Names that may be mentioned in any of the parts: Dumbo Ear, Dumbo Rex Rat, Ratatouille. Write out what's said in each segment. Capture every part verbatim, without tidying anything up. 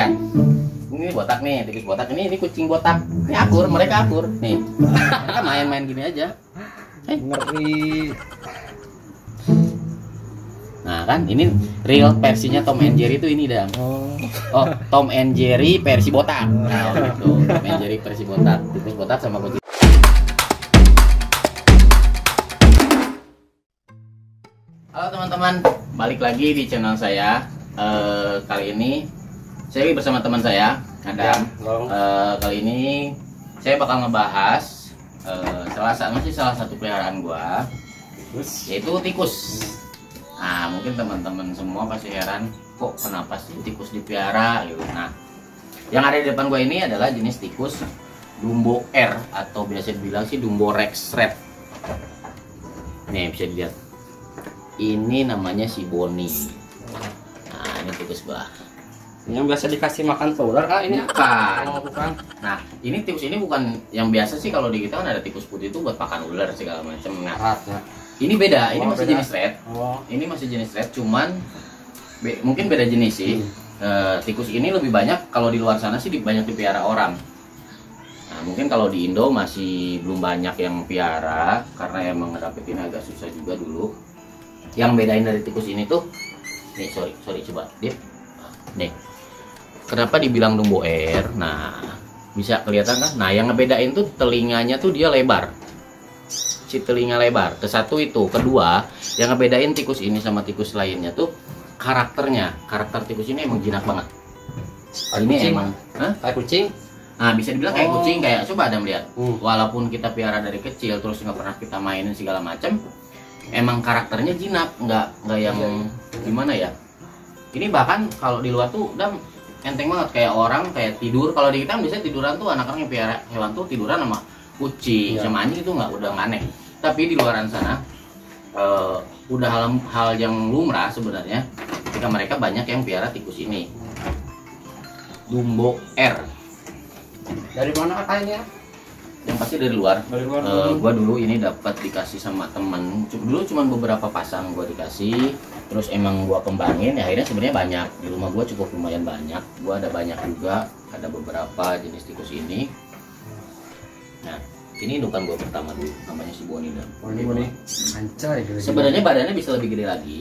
ya. Ini botak nih, tipis botak. Ini ini kucing botak. Ini akur, mereka akur. Nih. Main-main gini aja. Eh, ngeri. Nah kan, ini real versinya Tom and Jerry itu ini dong. Oh. oh, Tom and Jerry versi botak. Nah, gitu. Tom and Jerry versi botak. Tipis botak sama kucing. Halo teman-teman, balik lagi di channel saya. Uh, kali ini saya bersama teman saya Adam. Uh, kali ini saya bakal ngebahas uh, salah satu masih salah satu peliharaan gua, tikus. Yaitu tikus. Nah, mungkin teman-teman semua pasti heran, kok kenapa sih tikus dipelihara gitu. Nah, yang ada di depan gua ini adalah jenis tikus Dumbo Ear atau biasa dibilang sih Dumbo Rex Rat. Nih, bisa dilihat. Ini namanya si Bonnie. Nah, ini tikus bah. Yang biasa dikasih makan telur kan ini apa? Bukan. Nah, ini tikus ini bukan yang biasa sih, kalau di kita kan ada tikus putih itu buat pakan ular segala macam. Nah, rat, ya. Ini beda, ini oh, masih beda. Jenis rat. Oh. Ini masih jenis rat, cuman be mungkin beda jenis sih. Hmm. E, tikus ini lebih banyak kalau di luar sana sih banyak dipiara orang. Nah, mungkin kalau di Indo masih belum banyak yang piara karena emang ngerapitin agak susah juga dulu. Yang bedain dari tikus ini tuh, nih sorry sorry coba deh. Nih, kenapa dibilang Dumbo Ear? Nah, bisa kelihatan kan? Nah, yang ngebedain tuh telinganya tuh dia lebar. Si telinga lebar. Kesatu itu, kedua, yang ngebedain tikus ini sama tikus lainnya tuh karakternya. Karakter tikus ini emang jinak banget. Kayak ini kucing. Emang, hah? Kayak kucing. Nah, bisa dibilang oh. kayak kucing, kayak coba ada melihat. Uh. Walaupun kita piara dari kecil terus nggak pernah kita mainin segala macam, emang karakternya jinak, nggak nggak yang gimana ya? Ini bahkan kalau di luar tuh udah enteng banget, kayak orang kayak tidur. Kalau di kita biasanya tiduran tuh anak-anak yang piara hewan tuh tiduran sama kucing ya. Sama anjing itu nggak, udah nggak aneh. Tapi di luaran sana uh, udah hal, hal yang lumrah sebenarnya ketika mereka banyak yang piara tikus ini Dumbo Ear. Dari mana katanya? Yang pasti dari luar, dari luar uh, gua dulu ini dapat dikasih sama temen dulu, cuman beberapa pasang gua dikasih, terus emang gua kembangin ya, akhirnya sebenarnya banyak di rumah gua, cukup lumayan banyak. Gua ada banyak juga, ada beberapa jenis tikus ini. Nah, ini indukan gua pertama dulu, namanya si Bonnie. Dan Bonnie, Bonnie. Sebenarnya badannya bisa lebih gede lagi,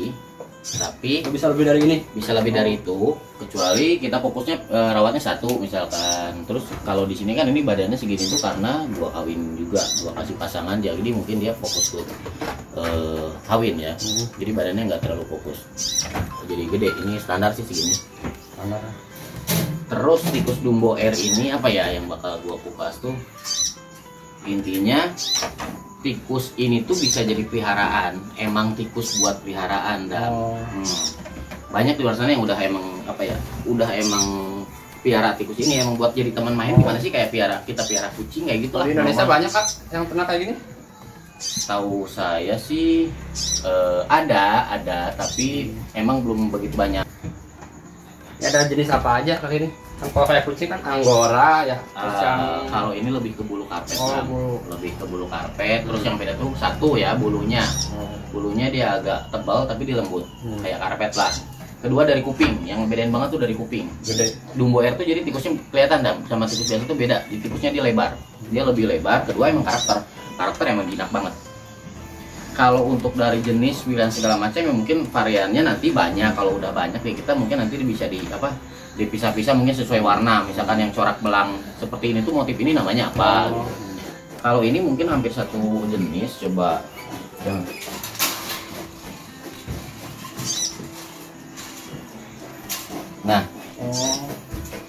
tapi bisa lebih dari ini, bisa lebih dari itu, kecuali kita fokusnya e, rawatnya satu misalkan. Terus kalau di sini kan ini badannya segini tuh karena gua kawin juga, gua kasih pasangan, jadi mungkin dia fokus ke e, kawin ya. Hmm. Jadi badannya nggak terlalu fokus, jadi gede. Ini standar sih segini, standar. Terus tikus Dumbo Ear ini apa ya yang bakal gua kupas tuh, intinya tikus ini tuh bisa jadi peliharaan, emang tikus buat peliharaan. Dan oh. hmm, banyak di luar sana yang udah emang apa ya, udah emang piara tikus ini emang buat jadi teman main. Gimana sih kayak piara, kita piara kucing kayak gitu lah. Di Indonesia banyak kak yang pernah kayak gini? Tahu saya sih eh, ada ada tapi emang belum begitu banyak. Ya, ada jenis apa aja kali ini? Kalau kayak kucing kan Anggora ya. Uh, kalau ini lebih ke bulu karpet, oh, kan? Bulu. Lebih ke bulu karpet. Terus yang beda tuh satu ya bulunya, bulunya dia agak tebal tapi dia lembut, hmm. kayak karpet lah. Kedua dari kuping, yang bedain banget tuh dari kuping. Gede. Dumbo Ear tuh jadi tikusnya kelihatan dam, sama tikus biasa tuh beda. Di tikusnya dia lebar, dia lebih lebar. Kedua emang karakter, karakter emang jinak banget. Kalau untuk dari jenis pilihan segala macam ya mungkin variannya nanti banyak. Kalau udah banyak ya kita mungkin nanti bisa di apa dipisah-pisah mungkin sesuai warna. Misalkan yang corak belang seperti ini tuh motif ini namanya apa? Oh. Kalau ini mungkin hampir satu jenis. Coba yang nah oh.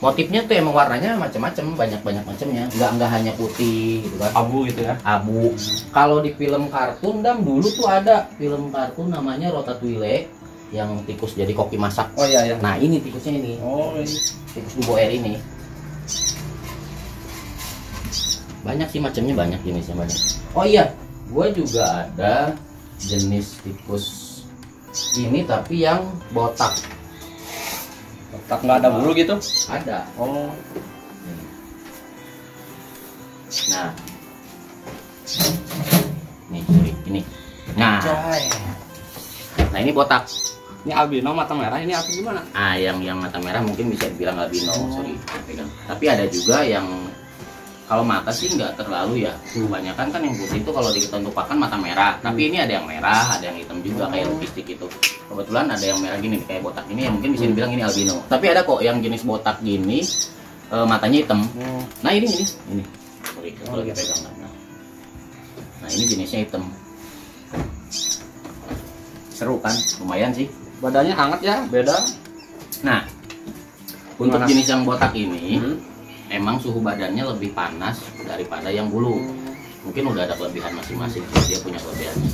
motifnya tuh emang warnanya macam-macam, banyak-banyak macamnya. Nggak nggak hanya putih gitu kan. Abu gitu ya. Abu. Kalau di film kartun Dam dulu tuh ada film kartun namanya Ratatouille yang tikus jadi koki masak. Oh iya iya. Nah, ini tikusnya ini. Oh, ini tikus Dumbo Ear ini. Banyak sih macamnya, banyak jenisnya banyak. Oh iya, gua juga ada jenis tikus ini tapi yang botak. Tak nggak ada bulu gitu? Ada. Oh. Nah. Nih, ini. Nah. Nah, ini botak. Ini albino mata merah, ini apa gimana? Ah, yang yang mata merah mungkin bisa dibilang albino, oh. sorry. Tapi ada juga yang kalau mata sih nggak terlalu ya. Kebanyakan kan yang putih itu kalau ditentukan mata merah. Hmm. Tapi ini ada yang merah, ada yang hitam juga, oh. kayak lipstick itu. Kebetulan ada yang merah gini, kayak botak ini yang mungkin bisa dibilang ini albino. Tapi ada kok yang jenis botak gini, e, matanya hitam. Oh. Nah ini ini, ini. Sorry, aku lagi pegang. Nah. nah ini jenisnya hitam. Seru kan, lumayan sih. Badannya hangat ya, beda. Nah, untuk Gimana? jenis yang botak ini, hmm. emang suhu badannya lebih panas daripada yang bulu. Mungkin udah ada kelebihan masing-masing, dia punya kelebihannya.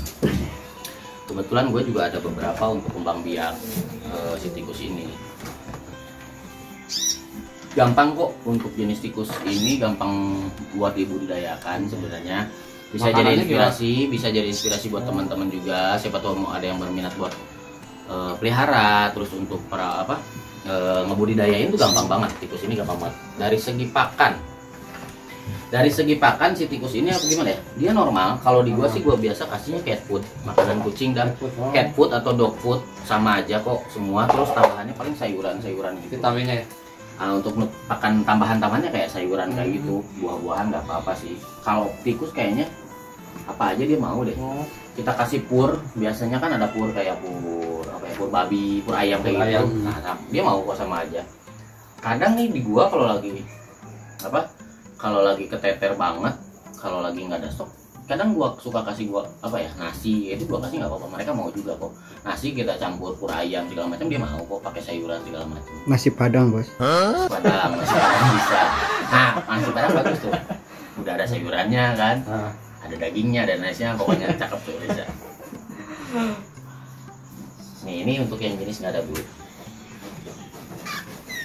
Kebetulan gue juga ada beberapa untuk kembang biak uh, si tikus ini. Gampang kok untuk jenis tikus ini, gampang buat dibudidayakan sebenarnya. Bisa Makanannya jadi inspirasi, juga. bisa jadi inspirasi buat teman-teman juga. Siapa tahu mau ada yang berminat buat Uh, pelihara, terus untuk para apa uh, ngebudidayain itu gampang banget. Tikus ini gampang banget dari segi pakan. Dari segi pakan si tikus ini apa gimana ya? Dia normal. Kalau di gua sih gua biasa kasihnya cat food, makanan kucing dan cat food atau dog food sama aja kok semua. Terus tambahannya paling sayuran-sayuran gitu. Vitaminnya ya. Uh, untuk pakan tambahan-tambahannya kayak sayuran hmm. kayak gitu, buah-buahan nggak apa-apa sih. Kalau tikus kayaknya apa aja dia mau deh. Oh. Kita kasih pur, biasanya kan ada pur kayak pur apa ya, pur babi, pur ayam pur kayak ayam. gitu. Nah, dia mau kok sama aja. Kadang nih di gua kalau lagi apa? Kalau lagi keteter banget, kalau lagi nggak ada stok, kadang gua suka kasih gua apa ya, nasi. Itu gua kasih nggak apa-apa, mereka mau juga kok. Nasi kita campur pur ayam segala macam, dia mau kok, pakai sayuran segala macam. Nasi padang, Bos. Huh? Padang, nasi padang bisa. Nah, nasi padang bagus tuh. Udah ada sayurannya kan. Nah. Ada dagingnya, ada nasinya, pokoknya cakep tuh Reza. Nih ini untuk yang jenis nggak ada bulu.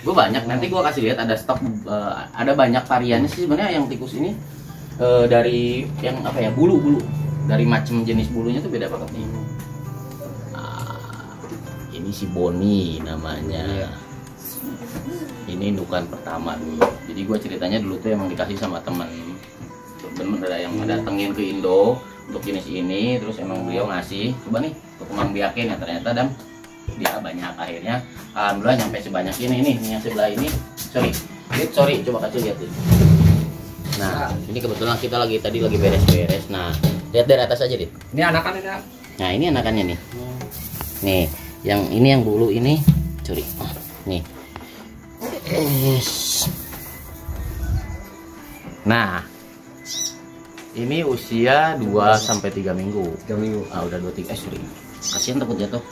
Gue banyak, nanti gue kasih lihat ada stok, uh, ada banyak variannya sih sebenarnya yang tikus ini uh, dari yang apa ya bulu bulu, dari macam jenis bulunya tuh beda banget nih. Nah, ini si Bonnie namanya. Ini indukan pertama dulu. Jadi gue ceritanya dulu tuh emang dikasih sama teman. Bener ada yang datengin ke Indo untuk jenis ini, terus emang beliau ngasih coba nih kembang biakin ya, ternyata dan dia banyak, akhirnya alhamdulillah nyampe sebanyak ini nih yang sebelah ini. Sorry sorry coba kasih lihat ini. Nah ini kebetulan kita lagi tadi lagi beres-beres. Nah lihat dari atas aja dit, ini anakannya kan? Nah ini anakannya nih nih yang ini yang bulu ini curi nih. Nah ini usia dua sampai tiga minggu. tiga minggu. Ah udah dua tiga. Eh sorry. Kasihan takut jatuh.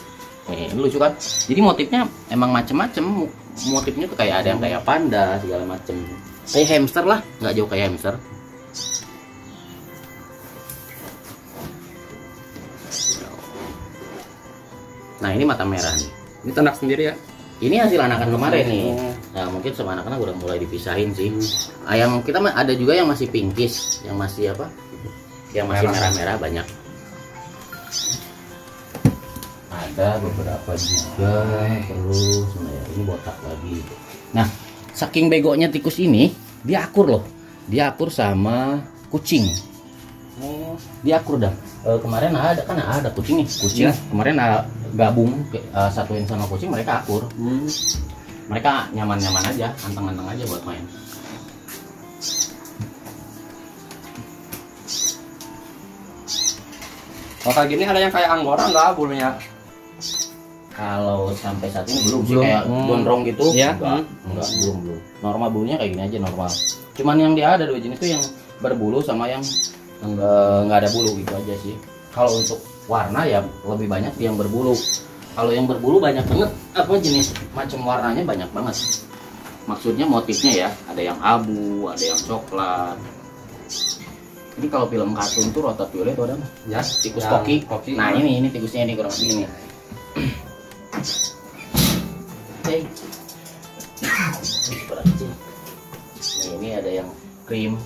Nih, ini lucu kan? Jadi motifnya emang macem-macem. Motifnya tuh kayak ada yang kayak panda segala macem. Kayak hamster lah, nggak jauh kayak hamster. Nah, ini mata merah nih. Ini ternak sendiri ya? Ini hasil anakan kemarin nih. Nah, mungkin sama anak-anak udah mulai dipisahin sih. Hmm. Yang kita ada juga yang masih pinkish, yang masih apa? Yang masih merah-merah banyak. Ada beberapa juga. Terus, nah, ini botak lagi. Nah, saking begonya tikus ini, dia akur loh. Dia akur sama kucing. Dia akur dah. E, kemarin ada kan ada kucing nih kucing ya. Kemarin ada, gabung ke, uh, satuin sama kucing, mereka akur. hmm. Mereka nyaman-nyaman aja, anteng-anteng aja buat main. Kalau kayak gini ada yang kayak anggora nggak bulunya? Kalau sampai saat ini belum, belum. kayak hmm. gondrong gitu ya? Enggak, hmm. enggak belum belum normal bulunya kayak gini aja normal. Cuman yang dia ada dua jenis tuh yang berbulu sama yang nggak ada bulu gitu aja sih. Kalau untuk warna ya lebih banyak yang berbulu. Kalau yang berbulu banyak banget, apa jenis macam warnanya banyak banget. Maksudnya motifnya ya, ada yang abu, ada yang coklat. Ini kalau film kartun tuh Ratatouille tuh ada ya, tikus yang koki. koki. Nah ini ini tikusnya ini kurang lebih ini. Hey. Nah, ini ada yang krim.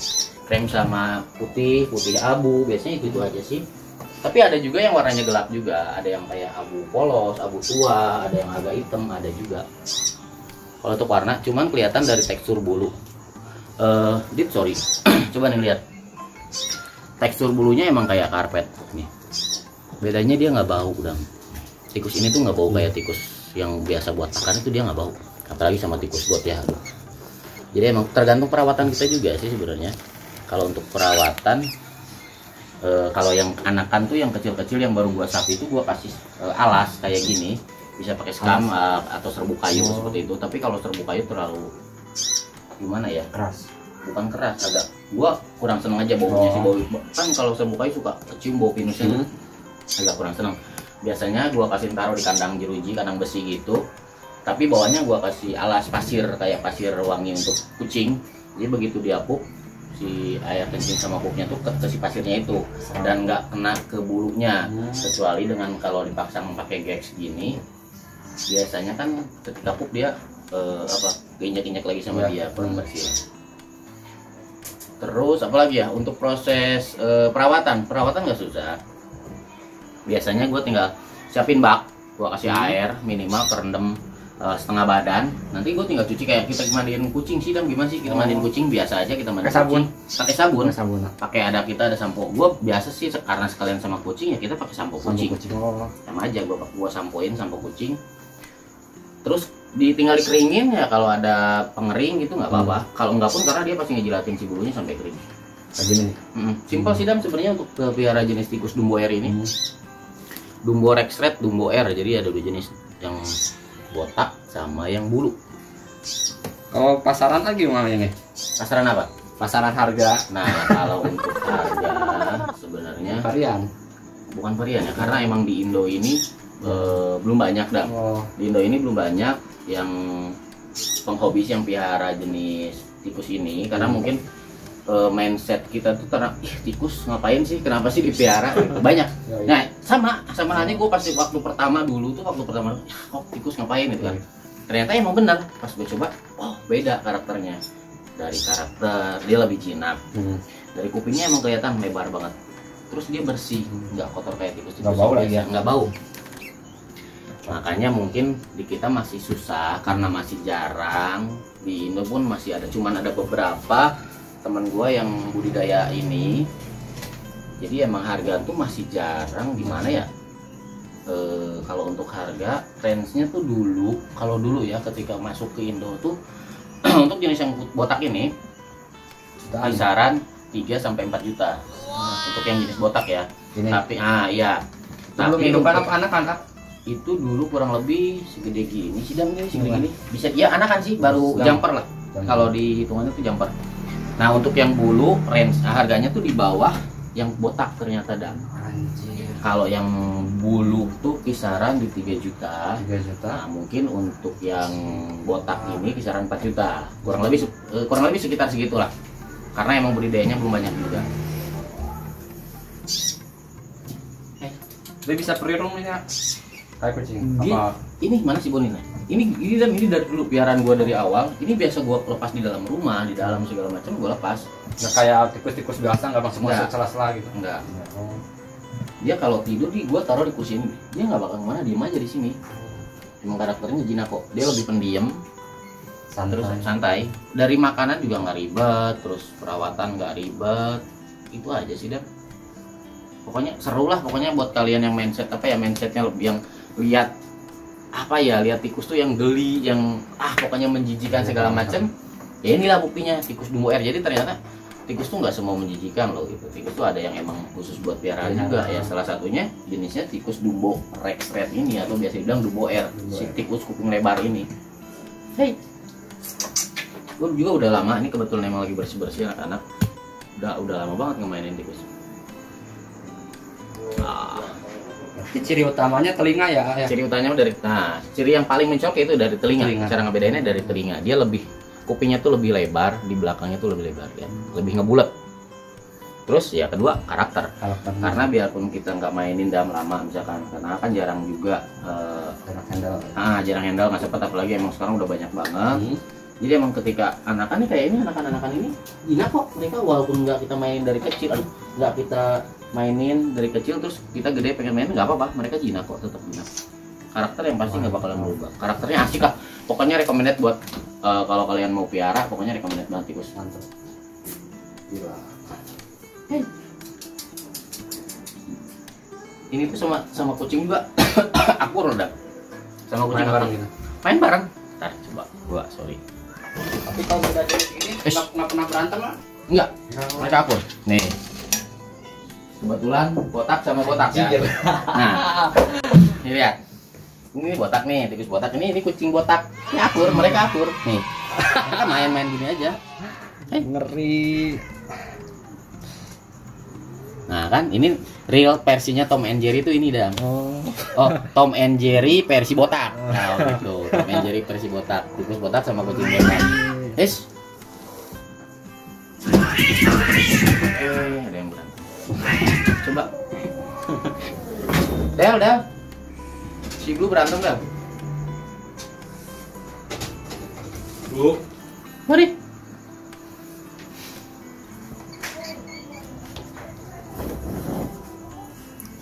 Krem sama putih, putih abu, biasanya itu, itu aja sih. Tapi ada juga yang warnanya gelap juga, ada yang kayak abu polos, abu tua, ada yang agak hitam, ada juga. Kalau untuk warna, cuman kelihatan dari tekstur bulu. Uh, Dit, sorry, coba nih lihat. Tekstur bulunya emang kayak karpet nih. Bedanya dia nggak bau, udah. tikus ini tuh nggak bau kayak tikus yang biasa buat makan, itu dia nggak bau, apalagi sama tikus got ya. Aduh. Jadi emang tergantung perawatan kita juga sih sebenarnya. Kalau untuk perawatan, e, kalau yang anakan tuh yang kecil-kecil yang baru gua sapi itu gua kasih e, alas kayak gini, bisa pakai sekam atau serbuk kayu oh. seperti itu. Tapi kalau serbuk kayu terlalu gimana ya? Keras. Bukan keras, agak. Gua kurang seneng aja baunya oh. sih bau. Kan kalau serbuk kayu suka kecium bau pinusnya, hmm. agak kurang seneng. Biasanya gua kasih taruh di kandang jeruji, kandang besi gitu. Tapi bawahnya gua kasih alas pasir, kayak pasir wangi untuk kucing. Jadi begitu dia pup, si air kencing sama pupnya tuh ke, ke si pasirnya itu, dan nggak kena ke bulunya. Kecuali dengan kalau dipasang pakai gex gini, biasanya kan ketika pup dia eh, apa keinjak-injak lagi sama ya. dia pembersih. Terus apalagi ya untuk proses eh, perawatan, perawatan nggak susah. Biasanya gua tinggal siapin bak, gua kasih hmm. air minimal kerendam Uh, setengah badan, nanti gue tinggal cuci kayak kita mandiin kucing sih. Dan gimana sih kita mandiin kucing, biasa aja kita mandiin sabun, pakai sabun, sabun. pakai ada kita ada sampo. Gue biasa sih karena sekalian sama kucing ya kita pakai sampo kucing. kucing sama aja gue gue sampoin sampo kucing, terus ditinggal dikeringin ya. Kalau ada pengering gitu nggak apa-apa, hmm. kalau nggak pun karena dia pasti ngejilatin si bulunya sampai kering. hmm. Simpel hmm. sih Dam sebenarnya untuk pelihara jenis tikus Dumbo Ear ini. hmm. Dumbo Rex Rat, Dumbo Ear, jadi ada dua jenis, yang botak sama yang bulu. Kalau oh, pasaran lagi namanya nih? Pasaran apa? Pasaran harga. Nah, kalau untuk harga sebenarnya varian. Bukan varian ya, karena emang di Indo ini e, belum banyak dah. Oh. Di Indo ini belum banyak yang penghobi yang pelihara jenis tikus ini, karena hmm. mungkin e, mindset kita tuh terang, ih tikus ngapain sih? Kenapa sih dipelihara? Banyak. Ya, ya. Nah, sama sama halnya gue pasti waktu pertama dulu tuh waktu pertama oh tikus ngapain gitu kan, ternyata emang benar pas gue coba oh beda karakternya. Dari karakter dia lebih jinak, hmm. dari kupingnya emang kelihatan lebar banget, terus dia bersih, nggak kotor kayak tikus tikus biasa, nggak bau. Makanya mungkin di kita masih susah karena masih jarang, di Indo pun masih ada, cuman ada beberapa teman gue yang budidaya ini. Jadi emang harga tuh masih jarang, gimana ya? E, kalau untuk harga, range-nya tuh dulu, kalau dulu ya ketika masuk ke Indo tuh untuk jenis yang botak ini kisaran tiga sampai empat juta. Nah, untuk yang jenis botak ya. Ini. Tapi ah iya. Belum hidup anak-anak itu dulu kurang lebih segede gini sih Dam, segede gini. Bisa ya anakan sih, baru Sedang. jumper lah. Kalau dihitungannya tuh jumper. Nah, untuk yang bulu range harganya tuh di bawah yang botak ternyata Dam. Kalau yang bulu tuh kisaran di tiga juta. tiga juta. Nah, mungkin untuk yang botak ini kisaran empat juta. Kurang lebih kurang lebih sekitar segitulah. Karena emang budidayanya belum banyak juga. Eh, dia bisa perirung nih ya. Kayak kucing. Apa? Ini mana sih Bonina? Ini ini Dam, ini dari dulu piaran gua dari awal. Ini biasa gua lepas di dalam rumah, di dalam segala macam gua lepas. Nggak kayak tikus-tikus biasa nggak masuk masuk celah-celah gitu. Enggak. Oh. Dia kalau tidur di gua taruh di kursi ini, dia nggak bakal kemana, diem aja di sini. Emang karakternya jinak kok. Dia lebih pendiam, santai. Terus santai. Dari makanan juga nggak ribet, terus perawatan nggak ribet. Itu aja sih Dam. Pokoknya seru lah. Pokoknya buat kalian yang mindset apa ya, mindsetnya lebih yang lihat apa ya, lihat tikus tuh yang geli, yang ah pokoknya menjijikan segala macam. Ya inilah buktinya tikus Dumbo Ear. Jadi ternyata tikus tuh nggak semua menjijikan loh gitu. Tikus tuh ada yang emang khusus buat piaraan ya, juga ya. Salah satunya jenisnya tikus Dumbo Rex Rat ini, atau biasa dibilang Dumbo Ear, si tikus kuping lebar ini. Hei, gue juga udah lama ini kebetulan emang lagi bersih-bersih anak-anak. Udah udah lama banget ngemainin tikus. Nah, ciri utamanya telinga ya, ya. Ciri utamanya dari, nah ciri yang paling mencolok itu dari telinga. telinga. Cara ngebedainnya dari telinga. Dia lebih kupingnya tuh lebih lebar, di belakangnya tuh lebih lebar ya, lebih ngebulet. Terus ya kedua karakter, Karakternya. karena biarpun kita nggak mainin dalam lama misalkan, karena kan jarang juga uh, jarang handal, ah jarang handal nggak sempat, apalagi emang sekarang udah banyak banget. Hmm. Jadi emang ketika anakan nih kayak ini, anakan-anakan ini jinak kok mereka, walaupun nggak kita main dari kecil, aduh nggak kita mainin dari kecil terus kita gede pengen main, nggak apa-apa, mereka jinak kok, tetap jinak. Karakter yang pasti nggak bakalan berubah, karakternya asik lah. Pokoknya recommended buat uh, kalau kalian mau piara, pokoknya recommended banget tikus. Mantap. Gila. Hey. Ini tuh sama sama kucing juga. aku roda sama kucing bareng gitu. Main bareng. Ntar coba gua sorry. Tapi kalau beda jenis ini nggak pernah pernah berantem lah. Enggak. Enggak campur. Nih. Kebetulan botak sama botak ya. Nah. Nih lihat. Ini botak nih, tikus botak. Ini ini kucing botak. Ini akur, mereka akur. Nih. Kita main-main gini aja. Eh, ngeri. Nah kan ini real versinya Tom and Jerry itu ini Dam. Oh. Oh, Tom and Jerry versi botak. Nah, gitu. Tom and Jerry versi botak. Tikus botak sama kucing botak. Is. Eh, ada yang berantem. Coba. Del, Del. Si Blue berantem, Del. Blue. Mari.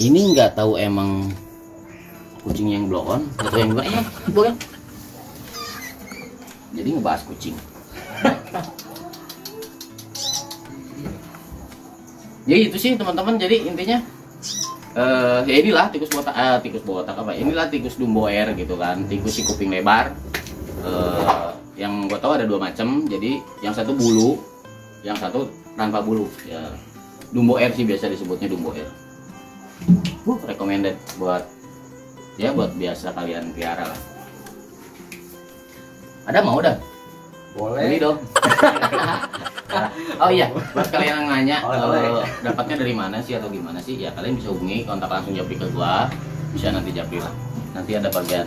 Ini nggak tahu emang kucing yang blow on atau yang enggak ya, boleh. Jadi ngebahas kucing. Ya itu sih teman-teman. Jadi intinya uh, ya inilah tikus botak, uh, tikus botak apa? Inilah tikus Dumbo Ear gitu kan, tikus si kuping lebar. Uh, yang gue tahu ada dua macam. Jadi yang satu bulu, yang satu tanpa bulu. Ya, Dumbo Ear sih biasa disebutnya Dumbo Ear. Uh, recommended buat ya buat biasa kalian piara lah. Ada mau dah? Boleh. Beli dong. Oh iya, buat kalian yang nanya uh, dapatnya dari mana sih atau gimana sih? Ya kalian bisa hubungi kontak langsung Japri ke gua. Bisa nanti Japri lah. Nanti ada bagian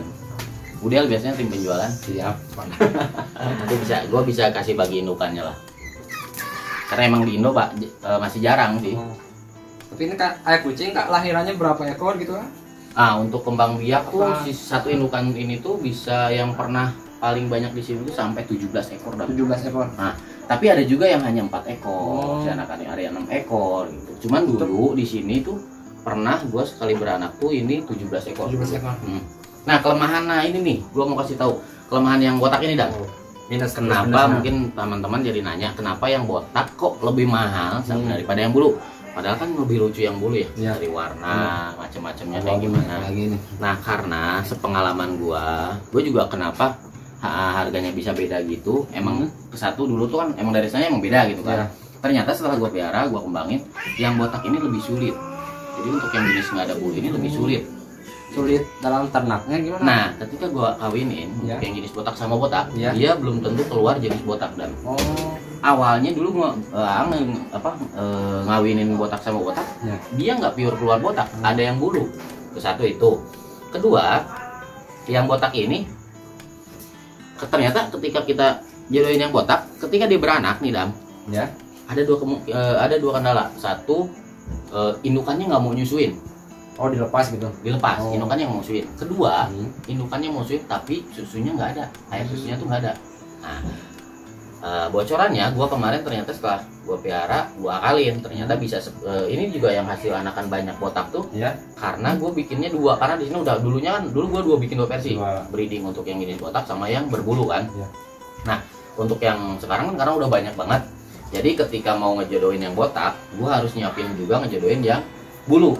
Udel biasanya tim penjualan. Siap. Nanti bisa gua bisa kasih bagi indukannya lah. Karena emang di Indo Pak uh, masih jarang sih. Tapi ini kak, air kucing kak lahirannya berapa ekor gitu kan? Ah untuk kembang biak tuh si satu indukan ini tuh bisa yang pernah paling banyak di sini tuh sampai tujuh belas ekor dah. tujuh belas ekor. Nah, tapi ada juga yang hanya empat ekor. Oh. Si anakannya ada yang enam ekor gitu. Cuman dulu di sini tuh pernah gua sekali beranak tuh ini tujuh belas ekor. tujuh belas ekor. Hmm. Nah, kelemahan nah ini nih, gua mau kasih tahu kelemahan yang botak ini dah. Minus kenapa minus, mungkin teman-teman jadi nanya kenapa yang botak kok lebih mahal hmm. daripada yang bulu? Padahal kan lebih lucu yang bulu ya, ya. Dari warna ya. Macam-macamnya kayak gimana lagi nih. Nah karena sepengalaman gua gua juga kenapa harganya bisa beda gitu emang hmm. kesatu dulu tuh kan emang dari saya emang beda gitu kan ya. Ternyata setelah gua piara gua kembangin yang botak ini lebih sulit, jadi untuk yang jenis nggak ada bulu ini lebih sulit sulit dalam ternaknya gimana. Nah ketika gua kawinin ya. Yang jenis botak sama botak ya. Dia belum tentu keluar jenis botak dan oh. Awalnya dulu gua uh, apa uh, ngawinin botak sama botak ya. Dia nggak pure keluar botak hmm. ada yang bulu ke satu itu kedua yang botak ini ternyata ketika kita jodohin yang botak ketika dia beranak nih Dam ya ada dua uh, ada dua kendala satu uh, indukannya nggak mau nyusuin. Oh dilepas gitu? Dilepas, oh. Indukannya yang mau suit. Kedua, hmm. indukannya mau suit tapi susunya nggak ada. Air susunya tuh nggak ada. Nah, uh, bocorannya gua kemarin ternyata setelah gua piara, gua akalin. Ternyata bisa, uh, ini juga yang hasil anakan banyak botak tuh. Ya. Karena gua bikinnya dua, karena di sini udah dulunya kan, dulu gua dua bikin dua versi. Wow. Breeding untuk yang ini botak sama yang berbulu kan. Ya. Nah, untuk yang sekarang kan karena udah banyak banget. Jadi ketika mau ngejodohin yang botak, gua harus nyiapin juga ngejodohin yang bulu.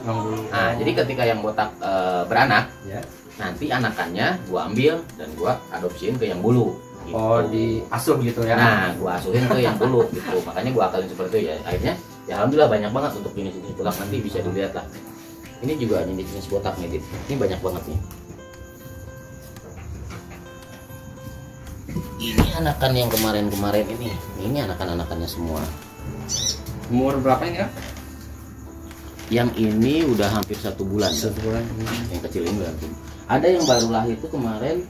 Nah, jadi ketika yang botak e, beranak, ya. Nanti anakannya gua ambil dan gua adopsiin ke yang bulu. Gitu. Oh, di asuh gitu ya? Nah, gua asuhin ke yang bulu gitu. Makanya gua akalin seperti itu ya. Akhirnya, ya alhamdulillah banyak banget untuk jenis-jenis botak nanti bisa dilihat lah. Ini juga jenis-jenis botak nih, Dit. Ini banyak banget nih. Ini anakan yang kemarin-kemarin ini. Ini anakan-anakannya semua. Umur berapa ini ya? Yang ini udah hampir satu bulan, satu bulan. Yang kecil ini berarti. Ada yang baru lahir itu kemarin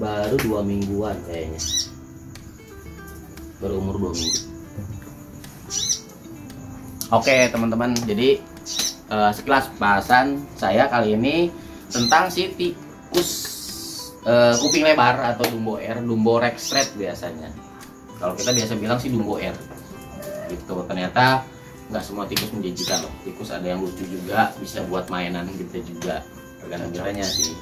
baru dua mingguan kayaknya, baru umur dua minggu. Oke teman-teman, jadi uh, sekilas bahasan saya kali ini tentang si tikus uh, kuping lebar atau Dumbo Ear, Dumbo Rex Rat biasanya. Kalau kita biasa bilang sih Dumbo Ear. Gitu ternyata. Nggak semua tikus menjijikan loh, tikus ada yang lucu juga, bisa buat mainan gitu juga, tergantung caranya sih.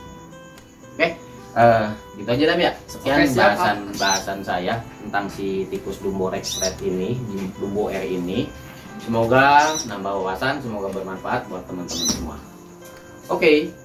Oke, uh, gitu aja Dam ya, sekian Oke, bahasan bahasan saya tentang si tikus Dumbo Rex Rat ini, Dumbo Ear ini. Semoga nambah wawasan, semoga bermanfaat buat teman-teman semua. Oke.